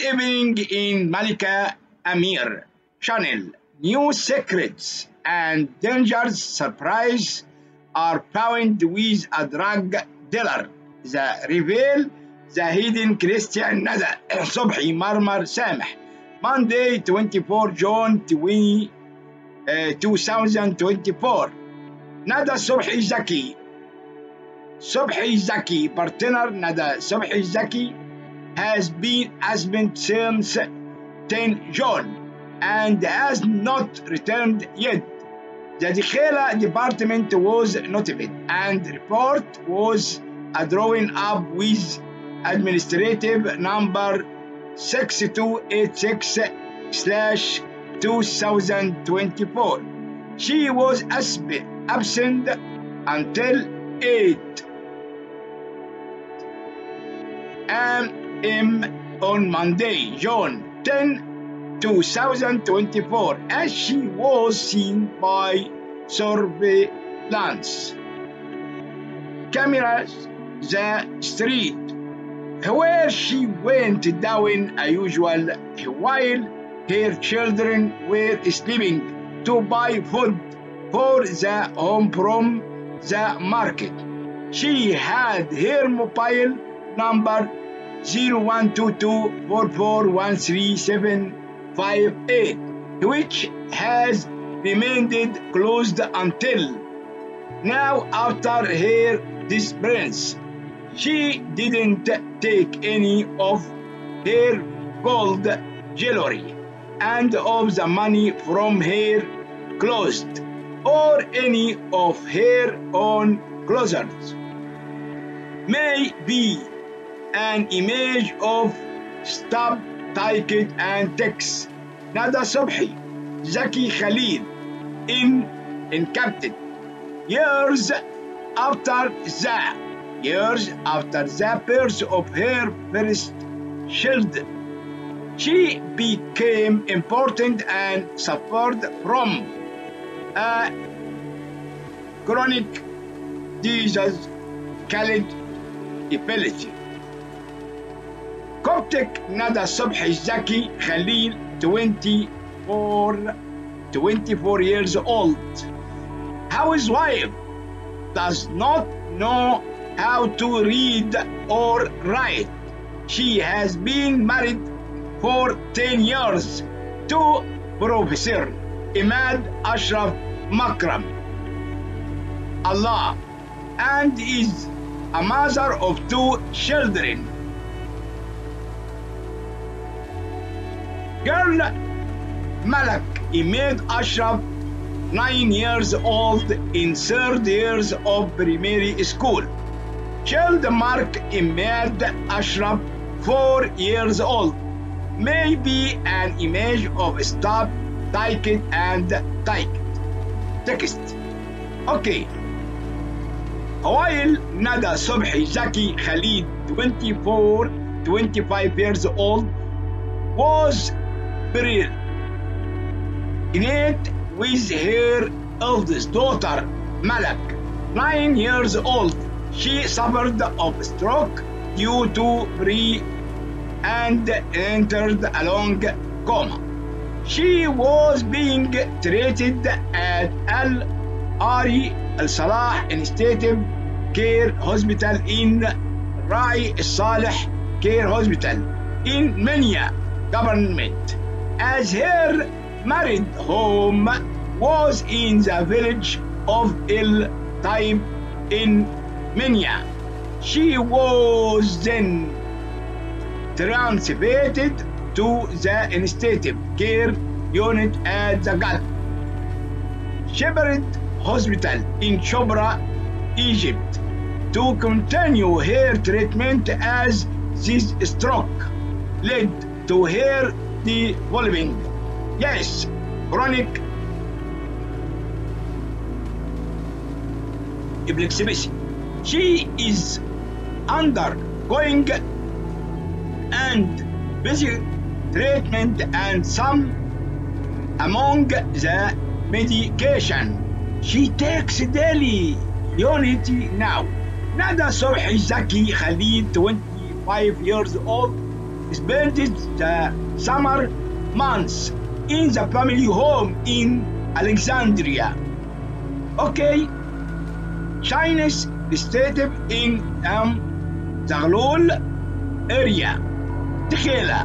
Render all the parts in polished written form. Good evening in Malika Amir Channel. New secrets and dangerous surprise are found with a drug dealer. The reveal the hidden Christian Nada Sobhy Marmar Sameh. Monday 24 June 2024. Nada Sobhy Zaki. Sobhy Zaki, partner Nada Sobhy Zaki, has been absent since 10 June and has not returned yet. The Dikhela department was notified and report was drawn up with administrative number 6286/2024. She was absent until 8 AM on Monday, June 10, 2024, as she was seen by surveillance cameras the street where she went down as usual while her children were sleeping to buy food for the home from the market. She had her mobile number 0122441378, which has remained closed until now after her disappearance. She didn't take any of her gold jewelry and of the money from her clothes, or any of her own closets. May be an image of stub, ticket, and text. Nada Sobhy Zaki Khalil encaptured years after the birth of her first child. She became important and suffered from a chronic disease called epilepsy. Coptic Nada Sobhy Zaki Khalil, 24 years old, housewife, does not know how to read or write. She has been married for 10 years to Professor Imad Ashraf Makram Allah and is a mother of 2 children. Girl Malak Emad Ashraf, 9 years old, in 3rd years of primary school. Child Mark Emad Ashraf, 4 years old, may be an image of stop, ticket, and text. Okay. While Nada Sobhy Zaki Khalil, 25 years old, was pregnant with her eldest daughter, Malak, 9 years old. She suffered of stroke due to pre and entered a long coma. She was being treated at Al-Ari Al-Salah Institute Care Hospital in Rai Al-Saleh Care Hospital in Mania government, as her married home was in the village of El-Taib in Mania. She was then transferred to the intensive care unit at the Gulf Shepherd Hospital in Chobra, Egypt, to continue her treatment, as this stroke led to her developing chronic epilepsy. She is undergoing and busy treatment and some among the medication she takes daily unity now. Nada Sobhy Zaki Khalil, 25 years old, spent summer months in the family home in Alexandria. Okay, Chinese stated in Zaglul area. Tequila.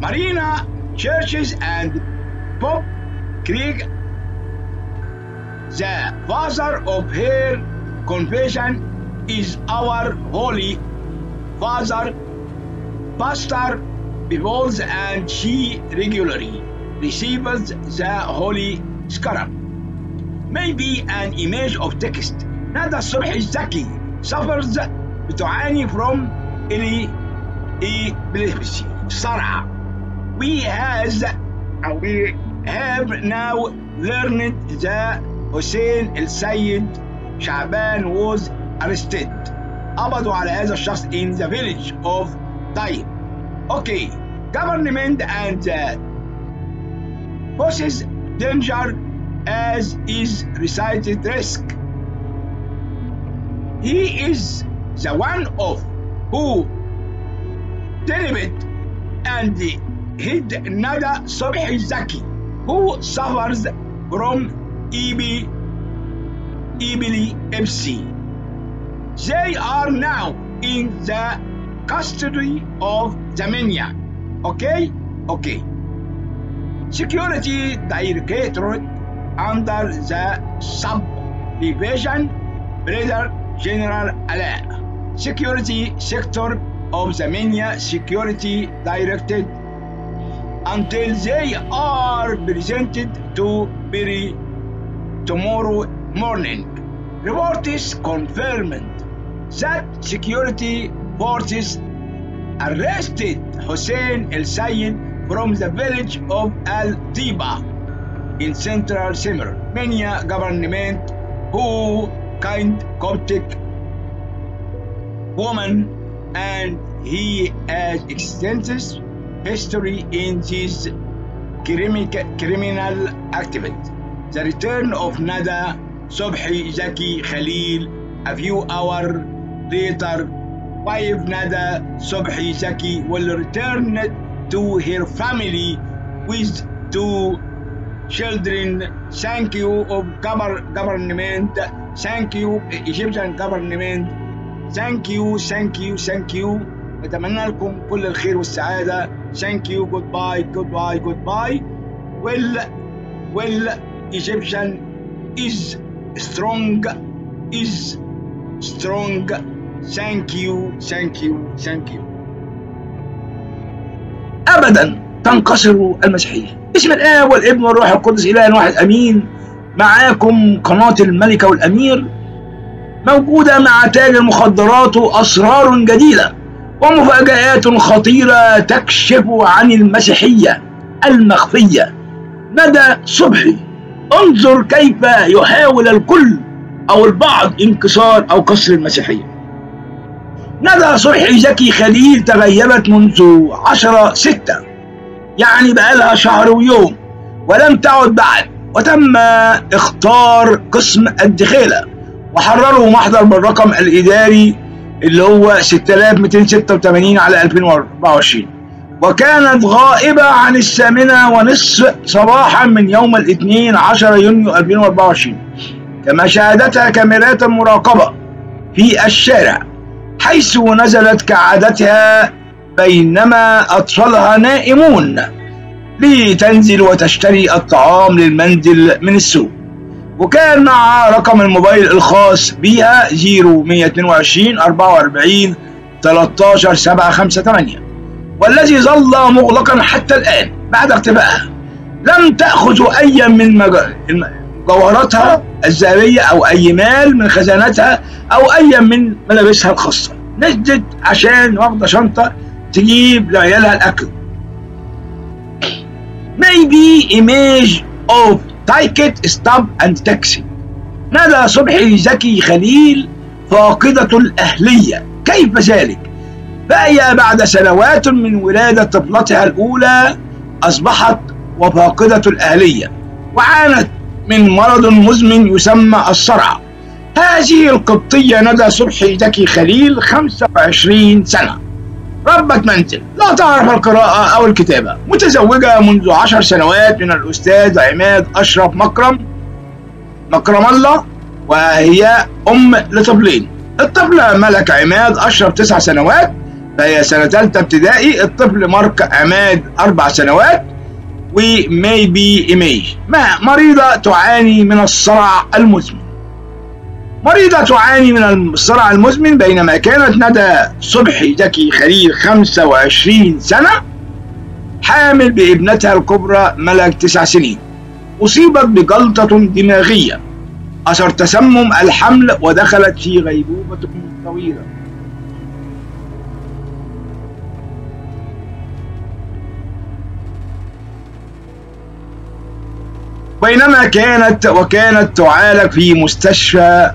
Marina churches and Pope Krieg, the father of her confession, is our holy father, pastor, beholds, and she regularly receives the holy scarab. Maybe an image of text. Nada Sobhy Zaki suffers بتعاني from epilepsy. صرع. We have now learned that Hussein El-Sayed Shaaban was arrested. قبضوا على هذا الشخص in the village of Taib. Okay, government and poses danger as is recited risk. He is the one of who delivered and hid Nada Sobhy Zaki, who suffers from epilepsy. They are now in the custody of Zamania. Okay? Okay. Security Directorate under the Subdivision Brigadier General Allah. Security Sector of Zamania Security Directed until they are presented to Biri tomorrow morning. Reports confirmed that security forces arrested Hussein El-Sayed from the village of Al-Diba in central Simmer. Many government who kind Coptic woman, and he has extensive history in this criminal activity. The return of Nada Sobhy Zaki Khalil. A few hours later, wife Nada Sobhy Zaki will return to her family with 2 children. Thank you of government. Thank you Egyptian government. Thank you, thank you, thank you. أتمنى لكم كل الخير والسعادة. Thank you. Goodbye, goodbye, goodbye. Well, Egyptian is strong. Is strong. Thank you, thank you, thank you. أبدا تنكسر المسيحية. باسم الآب والابن والروح القدس إله واحد أمين. معاكم قناة الملكة والأمير، موجودة مع تاج المخدرات وأسرار جديدة ومفاجآت خطيرة تكشف عن المسيحية المخفية. ندى صبحي، انظر كيف يحاول الكل أو البعض انكسار أو كسر المسيحية. ندى صبحي زكي خليل تغيبت منذ 10/6، يعني بقالها شهر ويوم، ولم تعد بعد، وتم اختار قسم الدخيلة وحرروا محضر بالرقم الإداري اللي هو 6286 على 2024، وكانت غائبة عن 8:30 صباحا من يوم 12 يونيو 2024، كما شاهدتها كاميرات المراقبة في الشارع حيث نزلت كعادتها بينما أطفالها نائمون لتنزل وتشتري الطعام للمنزل من السوق، وكان مع رقم الموبايل الخاص بها 0122 44 13 758، والذي ظل مغلقا حتى الآن. بعد اختفائها لم تأخذ أي من جوهراتها الذهبية أو أي مال من خزانتها أو أي من ملابسها الخاصة. نزلت عشان واخدة شنطة تجيب لعيالها الأكل. Maybe image of ticket stop and taxi. ندى صبحي زكي خليل فاقدة الأهلية. كيف ذلك؟ فهي بعد سنوات من ولادة طفلتها الأولى أصبحت وفاقدة الأهلية، وعانت من مرض مزمن يسمى الصرع، هذه القبطية ندى صبحي زكي خليل 25 سنة، ربة منزل، لا تعرف القراءة أو الكتابة، متزوجة منذ 10 سنوات من الأستاذ عماد أشرف مكرم الله، وهي أم لطفلين. الطفلة ملك عماد أشرف 9 سنوات، فهي سنة ثالثة ابتدائي. الطفل مارك عماد 4 سنوات، وميبي إيمي مريضة تعاني من الصرع المزمن. بينما كانت ندى صبحي زكي خليل 25 سنة حامل بابنتها الكبرى ملك 9 سنين، أصيبت بجلطة دماغية أثر تسمم الحمل ودخلت في غيبوبة طويلة. بينما كانت تعالج في مستشفى.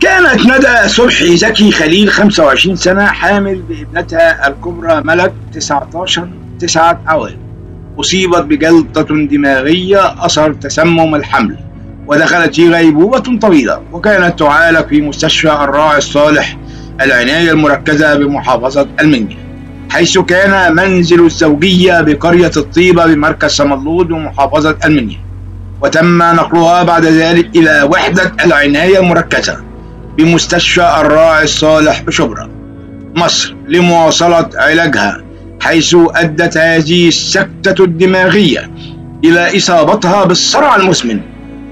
كانت ندى صبحي زكي خليل 25 سنة حامل بابنتها الكبرى ملك 9 أوائل، أصيبت بجلطة دماغية أثر تسمم الحمل ودخلت في غيبوبة طويلة، وكانت تعالج في مستشفى الراعي الصالح العناية المركزة بمحافظة المنيا، حيث كان منزل الزوجية بقرية الطيبة بمركز سملود بمحافظة المنيا، وتم نقلها بعد ذلك إلى وحدة العناية المركزة بمستشفى الراعي الصالح بشبرا مصر لمواصلة علاجها، حيث أدت هذه السكتة الدماغية إلى إصابتها بالصرع المزمن،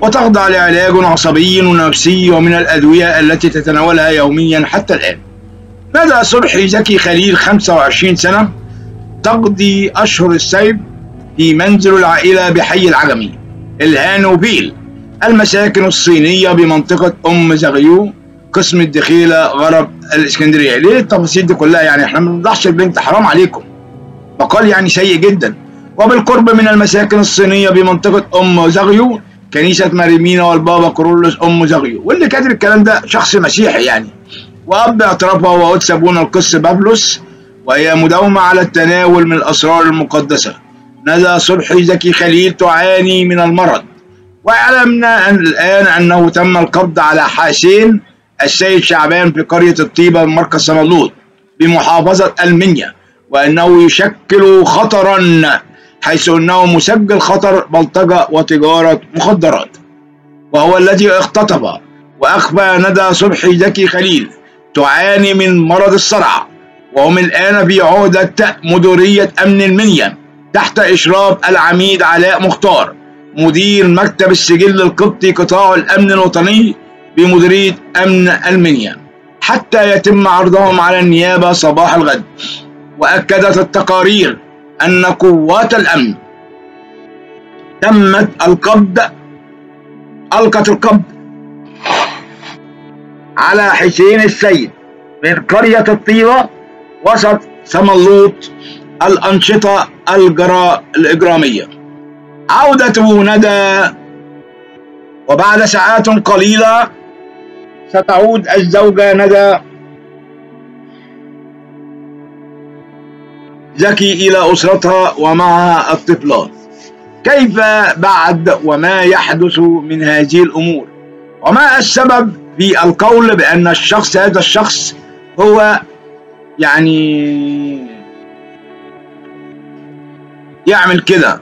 وتخضع لعلاج عصبي ونفسي ومن الأدوية التي تتناولها يوميا حتى الآن. ندى صبحي زكي خليل 25 سنة تقضي أشهر الصيف في منزل العائلة بحي العجمي الهانوفيل المساكن الصينية بمنطقة أم زغيو قسم الدخيلة غرب الإسكندرية. ليه التفاصيل دي كلها؟ يعني احنا ما بنفضحش البنت، حرام عليكم، مقال يعني سيء جدا. وبالقرب من المساكن الصينية بمنطقة أم زغيو كنيسة ماريمينا والبابا كيرلس أم زغيو، واللي كاتب الكلام ده شخص مسيحي يعني. وأبدى اعترافه هو أبونا القس بابلوس، وهي مداومة على التناول من الأسرار المقدسة. ندى صبحي زكي خليل تعاني من المرض، وأعلمنا الآن أنه تم القبض على حسين السيد شعبان في قرية الطيبة مركز سملوط بمحافظة المنيا، وأنه يشكل خطرا حيث أنه مسجل خطر بلطجة وتجارة مخدرات، وهو الذي اختطف وأخفى ندى صبحي زكي خليل. تعاني من مرض الصرع، وهم الآن في عهدة مديرية أمن المنيا تحت إشراف العميد علاء مختار مدير مكتب السجل القبطي قطاع الأمن الوطني بمديرية أمن المنيا حتى يتم عرضهم على النيابة صباح الغد. وأكدت التقارير أن قوات الأمن تمت ألقت القبض على حسين السيد من قرية الطيبة وسط سملوط الأنشطة الإجرامية. عودته ندى، وبعد ساعات قليلة ستعود الزوجة ندى زكي إلى أسرتها ومعها الطفلان. كيف بعد وما يحدث من هذه الأمور؟ وما السبب في القول بأن هذا الشخص هو يعني يعمل كده؟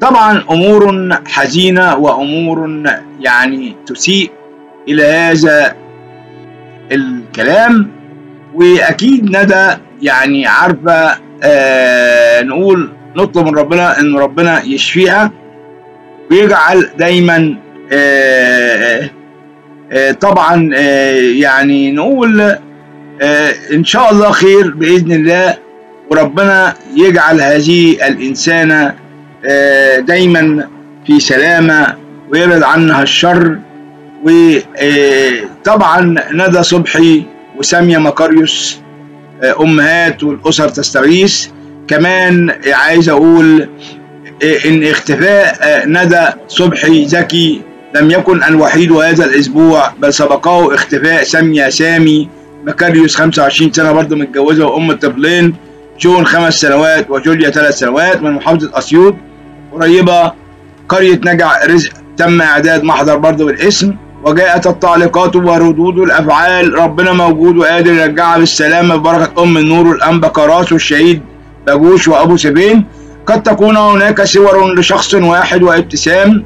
طبعا أمور حزينة وأمور يعني تسيء إلى هذا الكلام، وأكيد ندى يعني عارفة نطلب من ربنا إن ربنا يشفيها ويجعل دايما طبعا يعني نقول إن شاء الله خير بإذن الله، وربنا يجعل هذه الإنسانة دايما في سلامة ويبعد عنها الشر. وطبعا ندى صبحي وسامية مكاريوس أمهات والأسر تستغيث. كمان عايز أقول إن اختفاء ندى صبحي زكي لم يكن الوحيد هذا الأسبوع، بل سبقه اختفاء سامية سامي مكاريوس 25 سنة برضه متجوزة وأم الطفلين جون 5 سنوات وجوليا 3 سنوات من محافظة أسيوط قريبة قرية نجع رزق تم إعداد محضر برضه بالاسم، وجاءت التعليقات وردود الأفعال. ربنا موجود وقادر يرجعها بالسلامة ببركة أم النور والأنبا كراس والشهيد باجوش وأبو سبين. قد تكون هناك صور لشخص واحد وابتسام.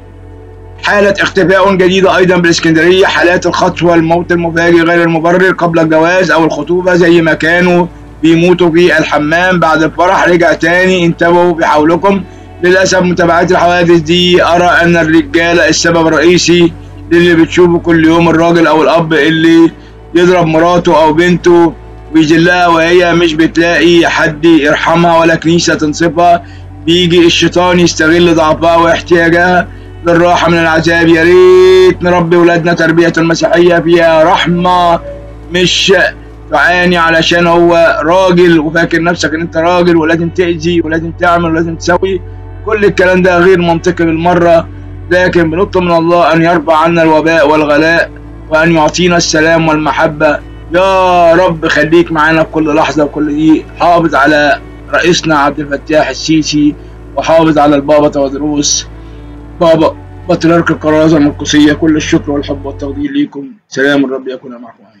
حالة اختفاء جديدة أيضا بالإسكندرية، حالات الخطف والموت المفاجئ غير المبرر قبل الجواز أو الخطوبة، زي ما كانوا بيموتوا في الحمام بعد الفرح رجع تاني. انتبهوا بحولكم. للأسف متابعة الحوادث دي أرى أن الرجالة السبب الرئيسي للي بتشوفه كل يوم. الراجل أو الأب اللي يضرب مراته أو بنته ويجلها وهي مش بتلاقي حد يرحمها ولا كنيسة تنصفها، بيجي الشيطان يستغل ضعفها واحتياجها للراحة من العذاب. يا ريت نربي ولادنا تربية مسيحية فيها رحمة، مش تعاني علشان هو راجل وفاكر نفسك ان انت راجل ولازم تأذي ولازم تعمل ولازم تسوي. كل الكلام ده غير منطقي بالمرة، لكن بنطلب من الله ان يرفع عنا الوباء والغلاء وان يعطينا السلام والمحبة. يا رب خليك معانا في كل لحظة وكل دقيقة. حافظ على رئيسنا عبد الفتاح السيسي، وحافظ على البابا تودروس بابا بطلارك الكرازة المرقسية. كل الشكر والحب والتقدير ليكم. سلام الرب يكون معكم.